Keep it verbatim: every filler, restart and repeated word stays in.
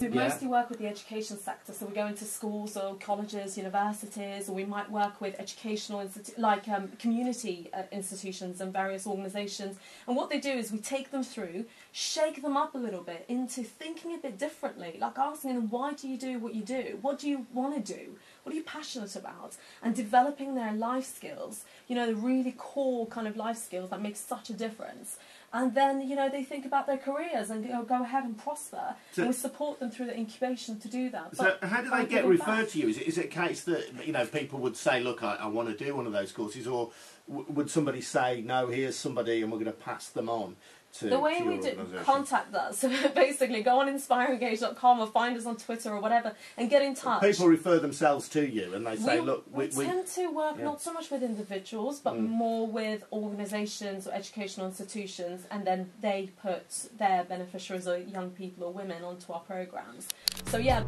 because we yeah. mostly work with the education sector, so we go into schools or colleges, universities, or we might work with educational institu like um, community uh, institutions and various organisations. And what they do is we take them through, shake them up a little bit into thinking a bit differently, like asking them, why do you do what you do? What do you want to do? What are you passionate about? And developing their life skills, you know, the really core kind of life skills that make such a difference. And then, you know, they think about their careers and you know, go ahead and prosper. So, and we support them through the incubation to do that. So but how do they get referred back. to you? Is it, is it a case that, you know, people would say, look, I, I want to do one of those courses, or w would somebody say, no, here's somebody and we're going to pass them on? To, the way we do contact us, basically go on inspire engage dot com or find us on Twitter or whatever and get in touch. People refer themselves to you and they say, we, look, we, we tend we, to work yeah. not so much with individuals but mm. more with organisations or educational institutions, and then they put their beneficiaries or young people or women onto our programmes. So yeah.